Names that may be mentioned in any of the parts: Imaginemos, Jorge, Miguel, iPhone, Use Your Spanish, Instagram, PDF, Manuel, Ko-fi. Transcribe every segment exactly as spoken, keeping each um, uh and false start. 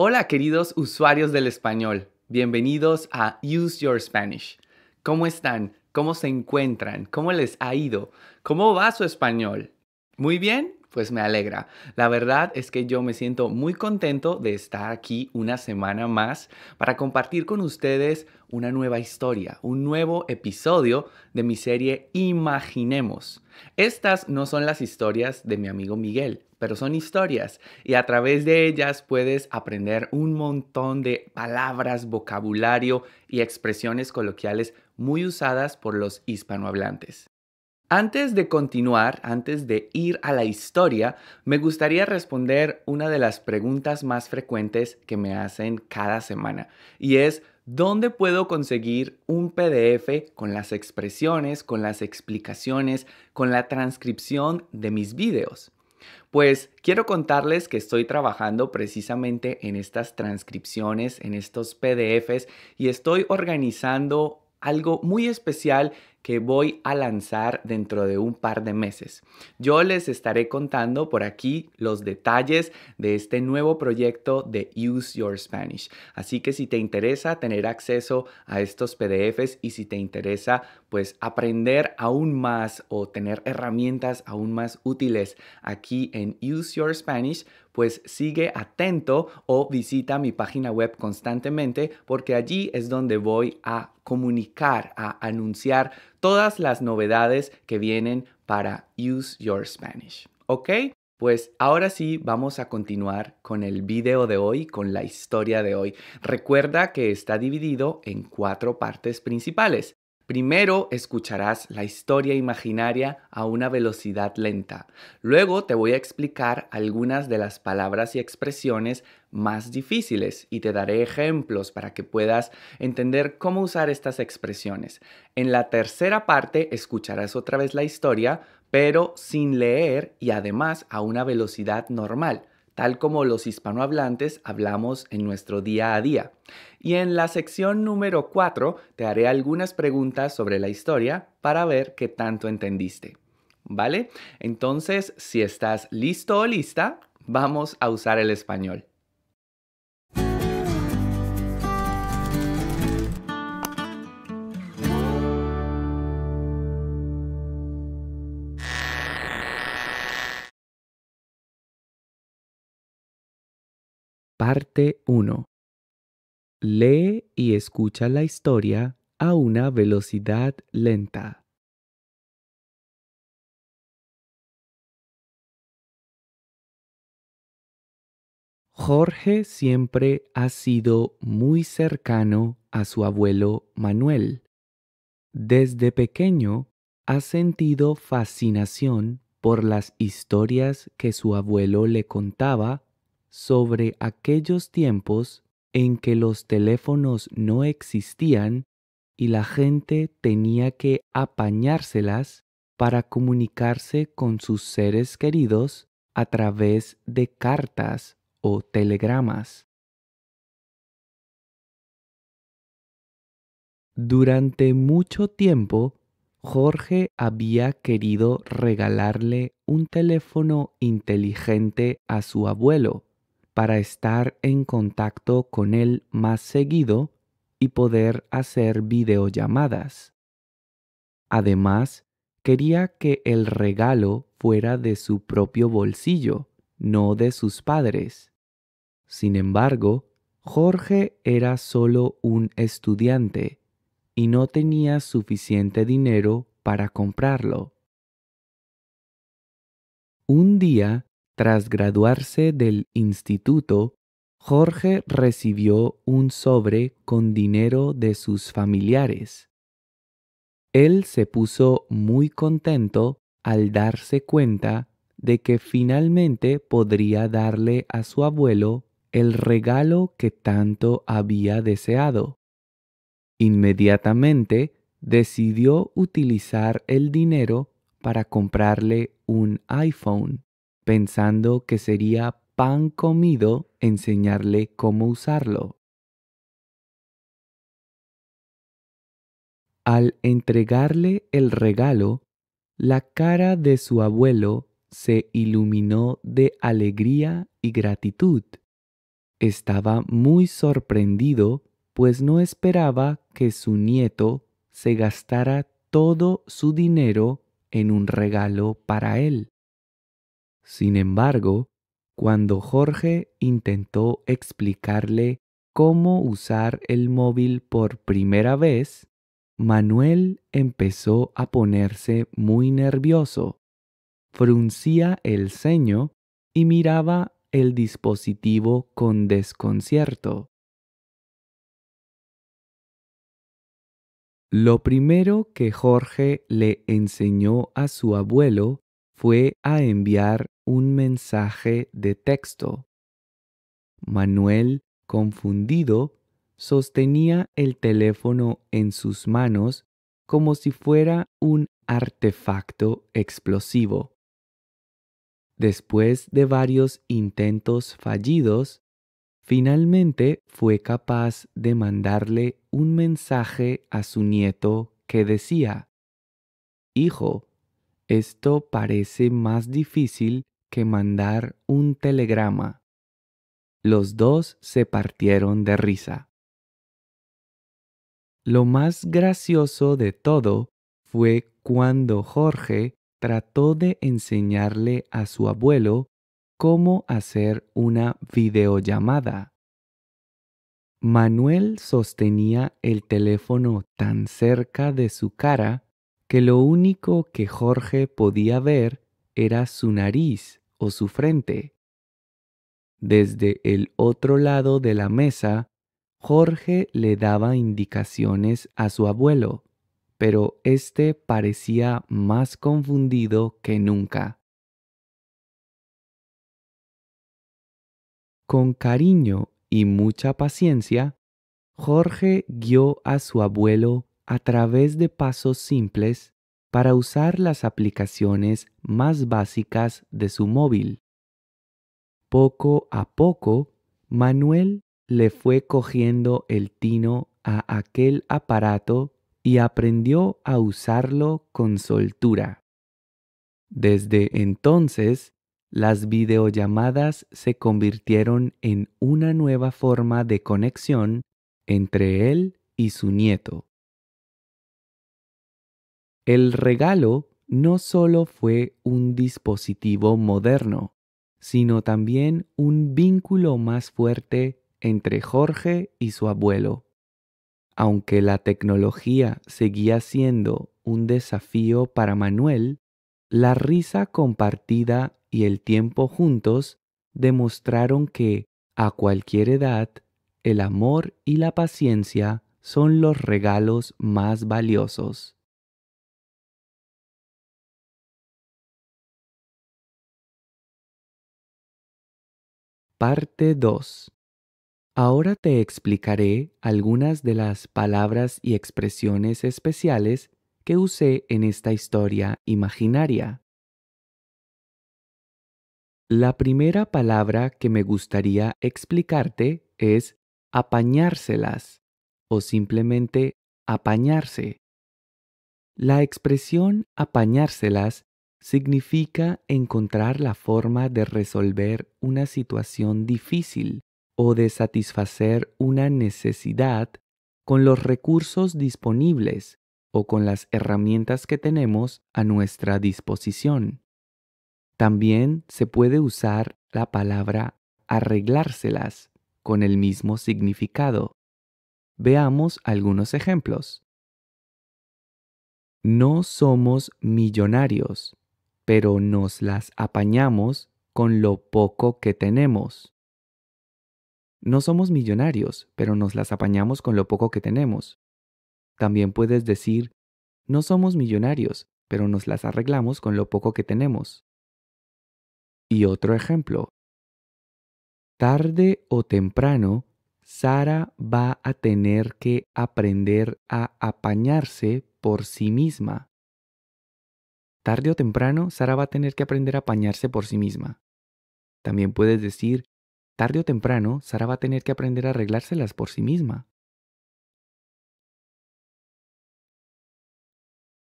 Hola queridos usuarios del español, bienvenidos a Use Your Spanish. ¿Cómo están? ¿Cómo se encuentran? ¿Cómo les ha ido? ¿Cómo va su español? ¿Muy bien? Pues me alegra. La verdad es que yo me siento muy contento de estar aquí una semana más para compartir con ustedes una nueva historia, un nuevo episodio de mi serie Imaginemos. Estas no son las historias de mi amigo Miguel, pero son historias y a través de ellas puedes aprender un montón de palabras, vocabulario y expresiones coloquiales muy usadas por los hispanohablantes. Antes de continuar, antes de ir a la historia, me gustaría responder una de las preguntas más frecuentes que me hacen cada semana y es ¿dónde puedo conseguir un P D F con las expresiones, con las explicaciones, con la transcripción de mis videos? Pues quiero contarles que estoy trabajando precisamente en estas transcripciones, en estos P D Fs y estoy organizando algo muy especial que voy a lanzar dentro de un par de meses. Yo les estaré contando por aquí los detalles de este nuevo proyecto de Use Your Spanish. Así que si te interesa tener acceso a estos P D Fs y si te interesa pues aprender aún más o tener herramientas aún más útiles aquí en Use Your Spanish, pues sigue atento o visita mi página web constantemente porque allí es donde voy a comunicar, a anunciar todas las novedades que vienen para Use Your Spanish. ¿Ok? Pues ahora sí vamos a continuar con el video de hoy, con la historia de hoy. Recuerda que está dividido en cuatro partes principales. Primero escucharás la historia imaginaria a una velocidad lenta. Luego te voy a explicar algunas de las palabras y expresiones más difíciles y te daré ejemplos para que puedas entender cómo usar estas expresiones. En la tercera parte escucharás otra vez la historia, pero sin leer y además a una velocidad normal, tal como los hispanohablantes hablamos en nuestro día a día. Y en la sección número cuatro te haré algunas preguntas sobre la historia para ver qué tanto entendiste. ¿Vale? Entonces, si estás listo o lista, vamos a usar el español. Parte uno. Lee y escucha la historia a una velocidad lenta. Jorge siempre ha sido muy cercano a su abuelo Manuel. Desde pequeño ha sentido fascinación por las historias que su abuelo le contaba sobre aquellos tiempos en que los teléfonos no existían y la gente tenía que apañárselas para comunicarse con sus seres queridos a través de cartas o telegramas. Durante mucho tiempo, Jorge había querido regalarle un teléfono inteligente a su abuelo, para estar en contacto con él más seguido y poder hacer videollamadas. Además, quería que el regalo fuera de su propio bolsillo, no de sus padres. Sin embargo, Jorge era solo un estudiante y no tenía suficiente dinero para comprarlo. Un día, tras graduarse del instituto, Jorge recibió un sobre con dinero de sus familiares. Él se puso muy contento al darse cuenta de que finalmente podría darle a su abuelo el regalo que tanto había deseado. Inmediatamente decidió utilizar el dinero para comprarle un iPhone, pensando que sería pan comido enseñarle cómo usarlo. Al entregarle el regalo, la cara de su abuelo se iluminó de alegría y gratitud. Estaba muy sorprendido, pues no esperaba que su nieto se gastara todo su dinero en un regalo para él. Sin embargo, cuando Jorge intentó explicarle cómo usar el móvil por primera vez, Manuel empezó a ponerse muy nervioso. Fruncía el ceño y miraba el dispositivo con desconcierto. Lo primero que Jorge le enseñó a su abuelo fue a enviar un mensaje de texto. Manuel, confundido, sostenía el teléfono en sus manos como si fuera un artefacto explosivo. Después de varios intentos fallidos, finalmente fue capaz de mandarle un mensaje a su nieto que decía: «Hijo, esto parece más difícil que mandar un telegrama». Los dos se partieron de risa. Lo más gracioso de todo fue cuando Jorge trató de enseñarle a su abuelo cómo hacer una videollamada. Manuel sostenía el teléfono tan cerca de su cara que lo único que Jorge podía ver era su nariz o su frente. Desde el otro lado de la mesa, Jorge le daba indicaciones a su abuelo, pero éste parecía más confundido que nunca. Con cariño y mucha paciencia, Jorge guió a su abuelo a través de pasos simples para usar las aplicaciones más básicas de su móvil. Poco a poco, Manuel le fue cogiendo el tino a aquel aparato y aprendió a usarlo con soltura. Desde entonces, las videollamadas se convirtieron en una nueva forma de conexión entre él y su nieto. El regalo no solo fue un dispositivo moderno, sino también un vínculo más fuerte entre Jorge y su abuelo. Aunque la tecnología seguía siendo un desafío para Manuel, la risa compartida y el tiempo juntos demostraron que, a cualquier edad, el amor y la paciencia son los regalos más valiosos. Parte dos. Ahora te explicaré algunas de las palabras y expresiones especiales que usé en esta historia imaginaria. La primera palabra que me gustaría explicarte es apañárselas o simplemente apañarse. La expresión apañárselas significa encontrar la forma de resolver una situación difícil o de satisfacer una necesidad con los recursos disponibles o con las herramientas que tenemos a nuestra disposición. También se puede usar la palabra arreglárselas con el mismo significado. Veamos algunos ejemplos. No somos millonarios, pero nos las apañamos con lo poco que tenemos. No somos millonarios, pero nos las apañamos con lo poco que tenemos. También puedes decir, no somos millonarios, pero nos las arreglamos con lo poco que tenemos. Y otro ejemplo. Tarde o temprano, Sara va a tener que aprender a apañarse por sí misma. Tarde o temprano, Sara va a tener que aprender a apañarse por sí misma. También puedes decir, tarde o temprano, Sara va a tener que aprender a arreglárselas por sí misma.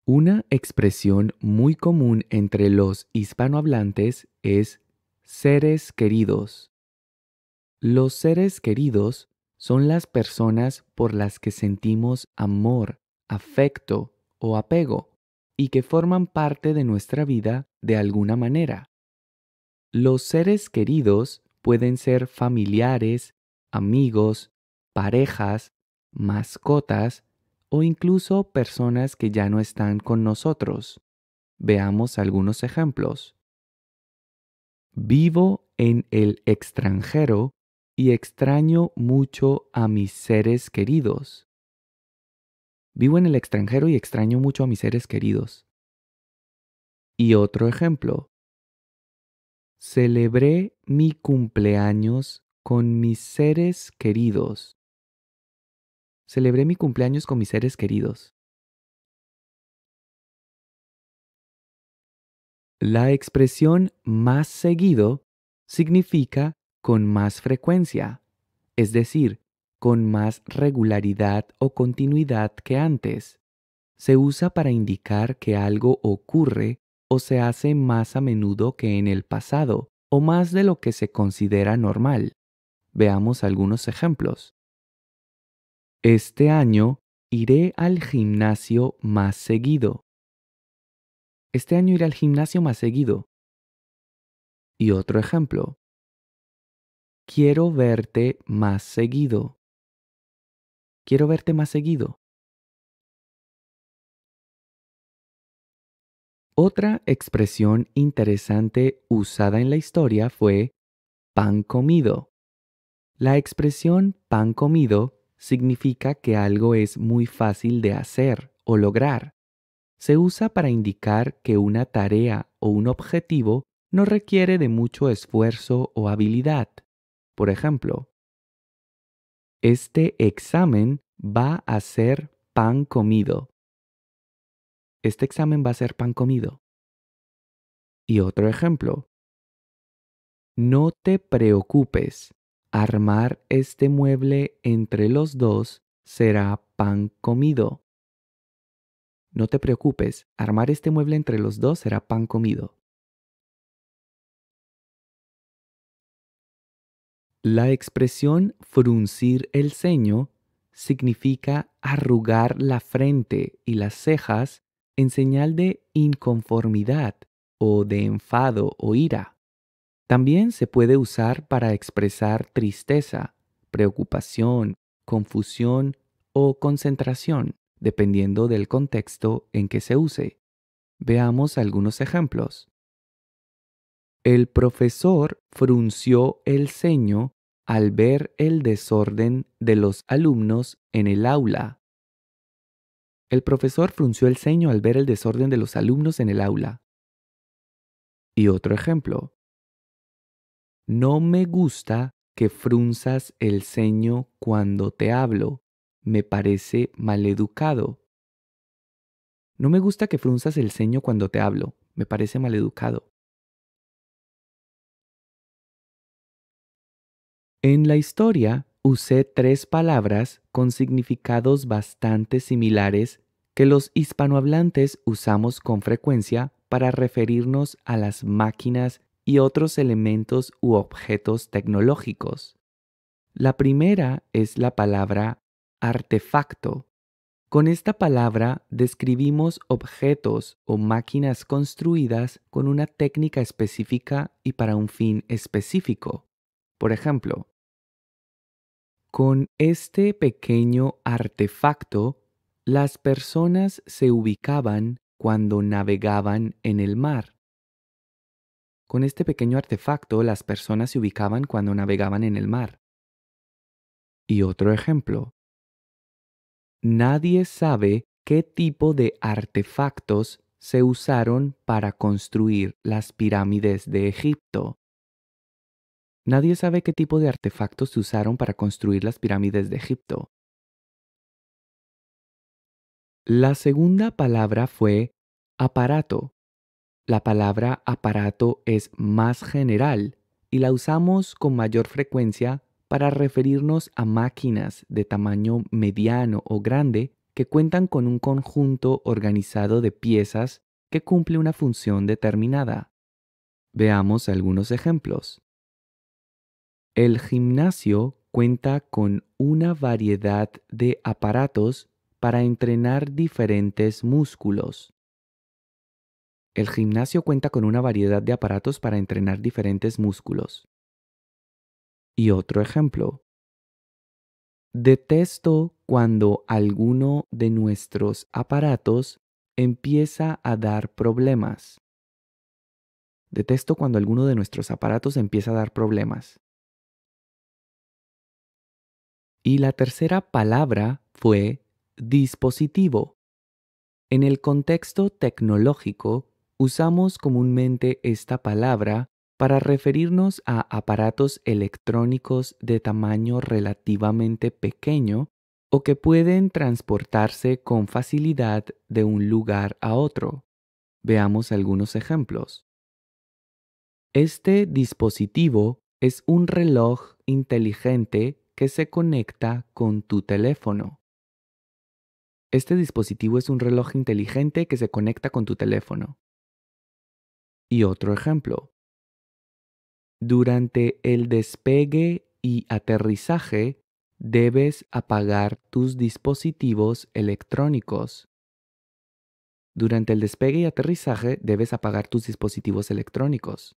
Una expresión muy común entre los hispanohablantes es seres queridos. Los seres queridos son las personas por las que sentimos amor, afecto o apego y que forman parte de nuestra vida de alguna manera. Los seres queridos pueden ser familiares, amigos, parejas, mascotas o incluso personas que ya no están con nosotros. Veamos algunos ejemplos. Vivo en el extranjero y extraño mucho a mis seres queridos. Vivo en el extranjero y extraño mucho a mis seres queridos. Y otro ejemplo. Celebré mi cumpleaños con mis seres queridos. Celebré mi cumpleaños con mis seres queridos. La expresión más seguido significa con más frecuencia, es decir, con más regularidad o continuidad que antes. Se usa para indicar que algo ocurre o se hace más a menudo que en el pasado o más de lo que se considera normal. Veamos algunos ejemplos. Este año iré al gimnasio más seguido. Este año iré al gimnasio más seguido. Y otro ejemplo. Quiero verte más seguido. Quiero verte más seguido. Otra expresión interesante usada en la historia fue pan comido. La expresión pan comido significa que algo es muy fácil de hacer o lograr. Se usa para indicar que una tarea o un objetivo no requiere de mucho esfuerzo o habilidad. Por ejemplo, este examen va a ser pan comido. Este examen va a ser pan comido. Y otro ejemplo. No te preocupes. Armar este mueble entre los dos será pan comido. No te preocupes, armar este mueble entre los dos será pan comido. La expresión fruncir el ceño significa arrugar la frente y las cejas en señal de inconformidad o de enfado o ira. También se puede usar para expresar tristeza, preocupación, confusión o concentración, dependiendo del contexto en que se use. Veamos algunos ejemplos. El profesor frunció el ceño al ver el desorden de los alumnos en el aula. El profesor frunció el ceño al ver el desorden de los alumnos en el aula. Y otro ejemplo. No me gusta que frunzas el ceño cuando te hablo. Me parece maleducado. No me gusta que frunzas el ceño cuando te hablo. Me parece maleducado. En la historia usé tres palabras con significados bastante similares que los hispanohablantes usamos con frecuencia para referirnos a las máquinas y otros elementos u objetos tecnológicos. La primera es la palabra artefacto. Con esta palabra describimos objetos o máquinas construidas con una técnica específica y para un fin específico. Por ejemplo, con este pequeño artefacto, las personas se ubicaban cuando navegaban en el mar. Con este pequeño artefacto, las personas se ubicaban cuando navegaban en el mar. Y otro ejemplo. Nadie sabe qué tipo de artefactos se usaron para construir las pirámides de Egipto. Nadie sabe qué tipo de artefactos se usaron para construir las pirámides de Egipto. La segunda palabra fue aparato. La palabra aparato es más general y la usamos con mayor frecuencia para referirnos a máquinas de tamaño mediano o grande que cuentan con un conjunto organizado de piezas que cumple una función determinada. Veamos algunos ejemplos. El gimnasio cuenta con una variedad de aparatos para entrenar diferentes músculos. El gimnasio cuenta con una variedad de aparatos para entrenar diferentes músculos. Y otro ejemplo. Detesto cuando alguno de nuestros aparatos empieza a dar problemas. Detesto cuando alguno de nuestros aparatos empieza a dar problemas. Y la tercera palabra fue dispositivo. En el contexto tecnológico, usamos comúnmente esta palabra para referirnos a aparatos electrónicos de tamaño relativamente pequeño o que pueden transportarse con facilidad de un lugar a otro. Veamos algunos ejemplos. Este dispositivo es un reloj inteligente que se conecta con tu teléfono. Este dispositivo es un reloj inteligente que se conecta con tu teléfono. Y otro ejemplo. Durante el despegue y aterrizaje, debes apagar tus dispositivos electrónicos. Durante el despegue y aterrizaje, debes apagar tus dispositivos electrónicos.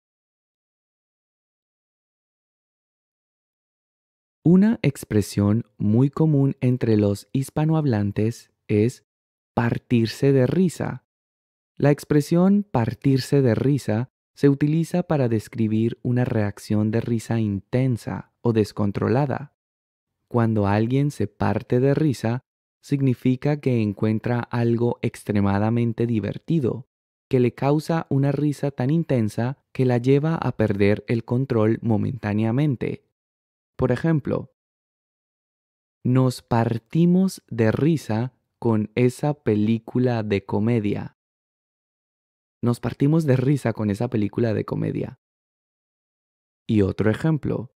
Una expresión muy común entre los hispanohablantes es partirse de risa. La expresión partirse de risa se utiliza para describir una reacción de risa intensa o descontrolada. Cuando alguien se parte de risa, significa que encuentra algo extremadamente divertido, que le causa una risa tan intensa que la lleva a perder el control momentáneamente. Por ejemplo, nos partimos de risa con esa película de comedia. Nos partimos de risa con esa película de comedia. Y otro ejemplo.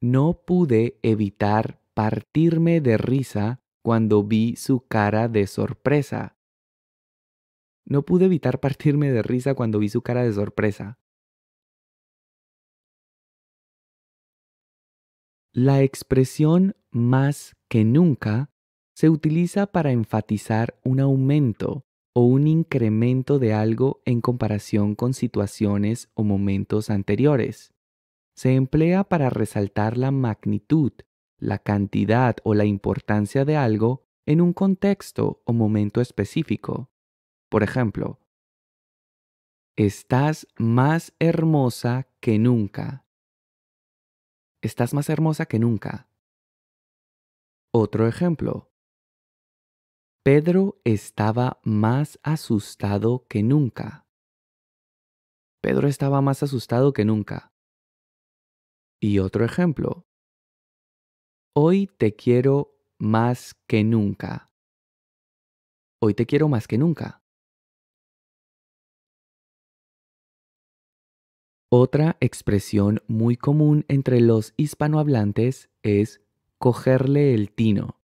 No pude evitar partirme de risa cuando vi su cara de sorpresa. No pude evitar partirme de risa cuando vi su cara de sorpresa. La expresión más que nunca se utiliza para enfatizar un aumento o un incremento de algo en comparación con situaciones o momentos anteriores. Se emplea para resaltar la magnitud, la cantidad o la importancia de algo en un contexto o momento específico. Por ejemplo, estás más hermosa que nunca. Estás más hermosa que nunca. Otro ejemplo. Pedro estaba más asustado que nunca. Pedro estaba más asustado que nunca. Y otro ejemplo. Hoy te quiero más que nunca. Hoy te quiero más que nunca. Otra expresión muy común entre los hispanohablantes es cogerle el tino.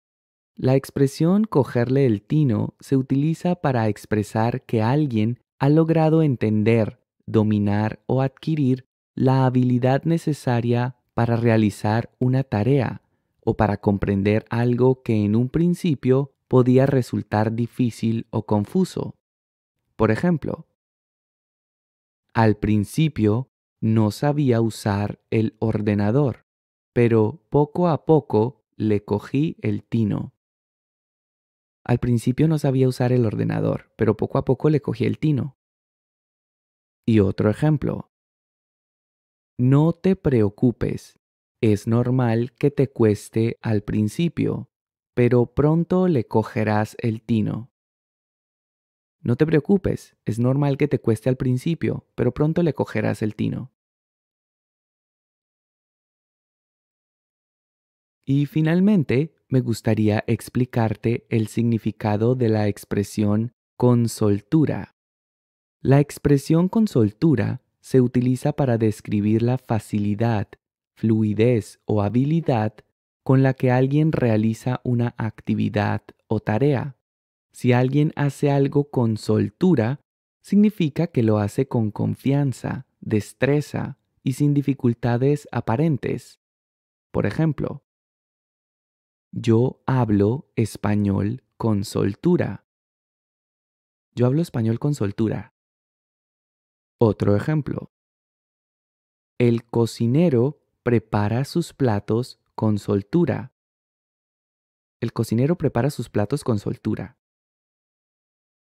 La expresión cogerle el tino se utiliza para expresar que alguien ha logrado entender, dominar o adquirir la habilidad necesaria para realizar una tarea o para comprender algo que en un principio podía resultar difícil o confuso. Por ejemplo, al principio no sabía usar el ordenador, pero poco a poco le cogí el tino. Al principio no sabía usar el ordenador, pero poco a poco le cogí el tino. Y otro ejemplo. No te preocupes, es normal que te cueste al principio, pero pronto le cogerás el tino. No te preocupes, es normal que te cueste al principio, pero pronto le cogerás el tino. Y finalmente, me gustaría explicarte el significado de la expresión con soltura. La expresión con soltura se utiliza para describir la facilidad, fluidez o habilidad con la que alguien realiza una actividad o tarea. Si alguien hace algo con soltura, significa que lo hace con confianza, destreza y sin dificultades aparentes. Por ejemplo, yo hablo español con soltura. Yo hablo español con soltura. Otro ejemplo. El cocinero prepara sus platos con soltura. El cocinero prepara sus platos con soltura.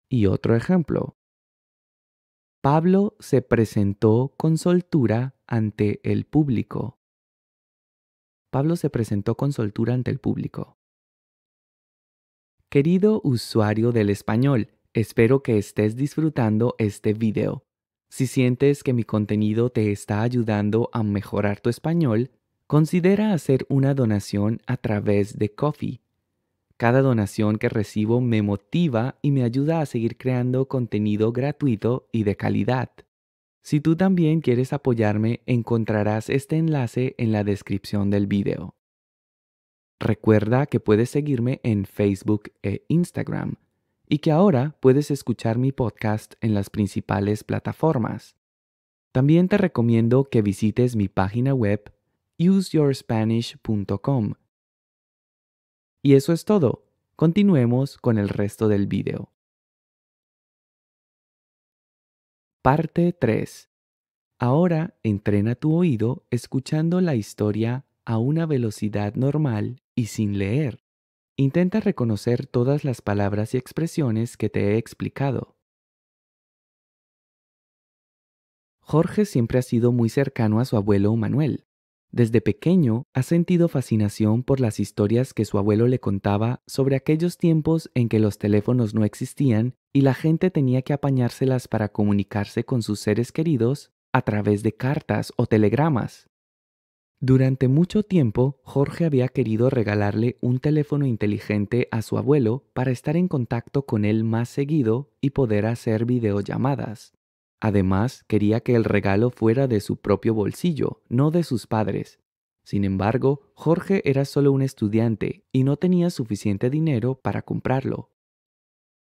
Y otro ejemplo. Pablo se presentó con soltura ante el público. Pablo se presentó con soltura ante el público. Querido usuario del español, espero que estés disfrutando este video. Si sientes que mi contenido te está ayudando a mejorar tu español, considera hacer una donación a través de Ko-fi. Cada donación que recibo me motiva y me ayuda a seguir creando contenido gratuito y de calidad. Si tú también quieres apoyarme, encontrarás este enlace en la descripción del video. Recuerda que puedes seguirme en Facebook e Instagram y que ahora puedes escuchar mi podcast en las principales plataformas. También te recomiendo que visites mi página web use your spanish punto com. Y eso es todo. Continuemos con el resto del video. Parte tres. Ahora entrena tu oído escuchando la historia a una velocidad normal y sin leer. Intenta reconocer todas las palabras y expresiones que te he explicado. Jorge siempre ha sido muy cercano a su abuelo Manuel. Desde pequeño ha sentido fascinación por las historias que su abuelo le contaba sobre aquellos tiempos en que los teléfonos no existían y la gente tenía que apañárselas para comunicarse con sus seres queridos a través de cartas o telegramas. Durante mucho tiempo, Jorge había querido regalarle un teléfono inteligente a su abuelo para estar en contacto con él más seguido y poder hacer videollamadas. Además, quería que el regalo fuera de su propio bolsillo, no de sus padres. Sin embargo, Jorge era solo un estudiante y no tenía suficiente dinero para comprarlo.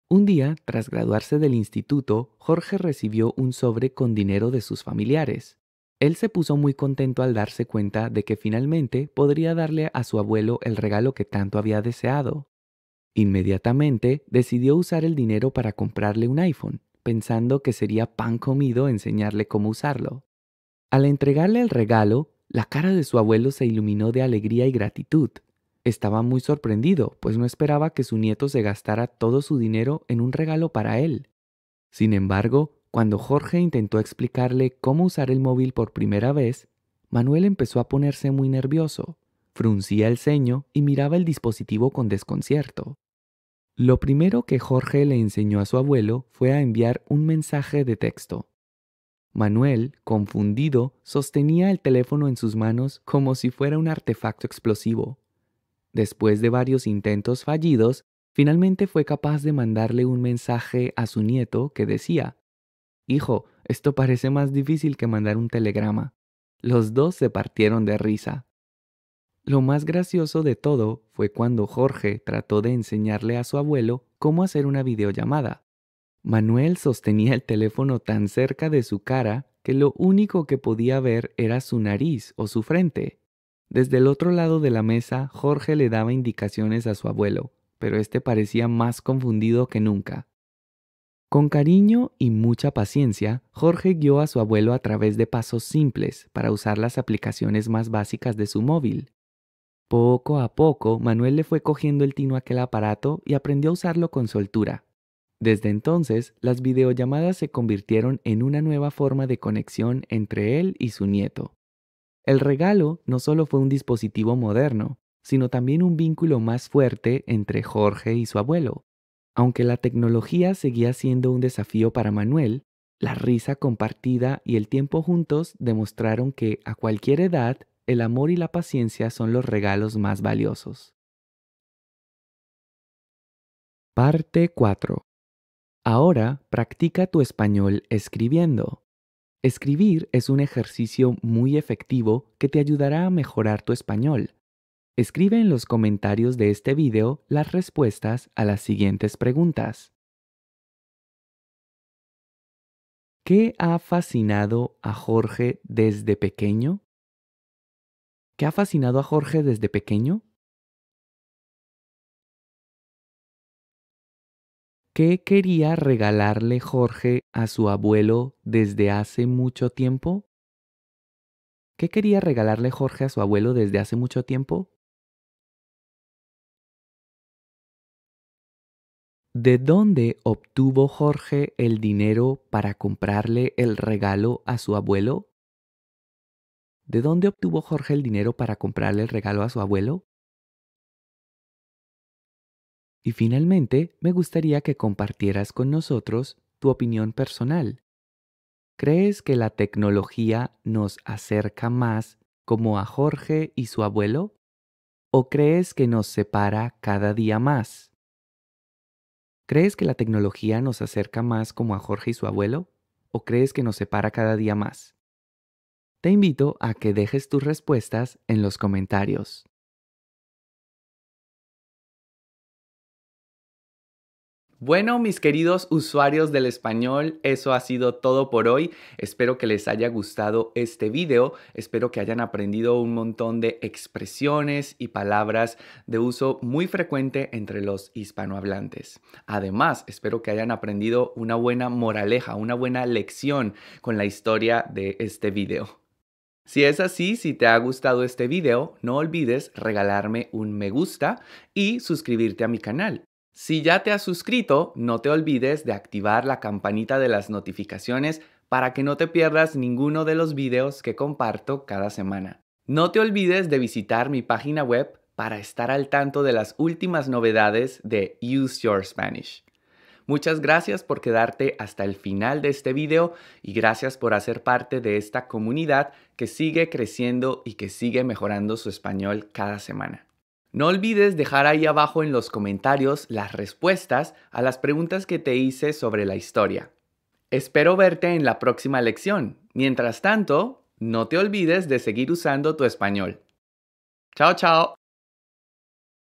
Un día, tras graduarse del instituto, Jorge recibió un sobre con dinero de sus familiares. Él se puso muy contento al darse cuenta de que finalmente podría darle a su abuelo el regalo que tanto había deseado. Inmediatamente, decidió usar el dinero para comprarle un iPhone, pensando que sería pan comido enseñarle cómo usarlo. Al entregarle el regalo, la cara de su abuelo se iluminó de alegría y gratitud. Estaba muy sorprendido, pues no esperaba que su nieto se gastara todo su dinero en un regalo para él. Sin embargo, cuando Jorge intentó explicarle cómo usar el móvil por primera vez, Manuel empezó a ponerse muy nervioso, fruncía el ceño y miraba el dispositivo con desconcierto. Lo primero que Jorge le enseñó a su abuelo fue a enviar un mensaje de texto. Manuel, confundido, sostenía el teléfono en sus manos como si fuera un artefacto explosivo. Después de varios intentos fallidos, finalmente fue capaz de mandarle un mensaje a su nieto que decía: «Hijo, esto parece más difícil que mandar un telegrama». Los dos se partieron de risa. Lo más gracioso de todo fue cuando Jorge trató de enseñarle a su abuelo cómo hacer una videollamada. Manuel sostenía el teléfono tan cerca de su cara que lo único que podía ver era su nariz o su frente. Desde el otro lado de la mesa, Jorge le daba indicaciones a su abuelo, pero este parecía más confundido que nunca. Con cariño y mucha paciencia, Jorge guió a su abuelo a través de pasos simples para usar las aplicaciones más básicas de su móvil. Poco a poco, Manuel le fue cogiendo el tino a aquel aparato y aprendió a usarlo con soltura. Desde entonces, las videollamadas se convirtieron en una nueva forma de conexión entre él y su nieto. El regalo no solo fue un dispositivo moderno, sino también un vínculo más fuerte entre Jorge y su abuelo. Aunque la tecnología seguía siendo un desafío para Manuel, la risa compartida y el tiempo juntos demostraron que, a cualquier edad, el amor y la paciencia son los regalos más valiosos. Parte cuatro. Ahora practica tu español escribiendo. Escribir es un ejercicio muy efectivo que te ayudará a mejorar tu español. Escribe en los comentarios de este video las respuestas a las siguientes preguntas. ¿Qué ha fascinado a Jorge desde pequeño? ¿Qué ha fascinado a Jorge desde pequeño? ¿Qué quería regalarle Jorge a su abuelo desde hace mucho tiempo? ¿Qué quería regalarle Jorge a su abuelo desde hace mucho tiempo? ¿De dónde obtuvo Jorge el dinero para comprarle el regalo a su abuelo? ¿De dónde obtuvo Jorge el dinero para comprarle el regalo a su abuelo? Y finalmente, me gustaría que compartieras con nosotros tu opinión personal. ¿Crees que la tecnología nos acerca más como a Jorge y su abuelo? ¿O crees que nos separa cada día más? ¿Crees que la tecnología nos acerca más como a Jorge y su abuelo? ¿O crees que nos separa cada día más? Te invito a que dejes tus respuestas en los comentarios. Bueno, mis queridos usuarios del español, eso ha sido todo por hoy. Espero que les haya gustado este video. Espero que hayan aprendido un montón de expresiones y palabras de uso muy frecuente entre los hispanohablantes. Además, espero que hayan aprendido una buena moraleja, una buena lección con la historia de este video. Si es así, si te ha gustado este video, no olvides regalarme un me gusta y suscribirte a mi canal. Si ya te has suscrito, no te olvides de activar la campanita de las notificaciones para que no te pierdas ninguno de los videos que comparto cada semana. No te olvides de visitar mi página web para estar al tanto de las últimas novedades de Use Your Spanish. Muchas gracias por quedarte hasta el final de este video y gracias por hacer parte de esta comunidad que sigue creciendo y que sigue mejorando su español cada semana. No olvides dejar ahí abajo en los comentarios las respuestas a las preguntas que te hice sobre la historia. Espero verte en la próxima lección. Mientras tanto, no te olvides de seguir usando tu español. ¡Chao, chao!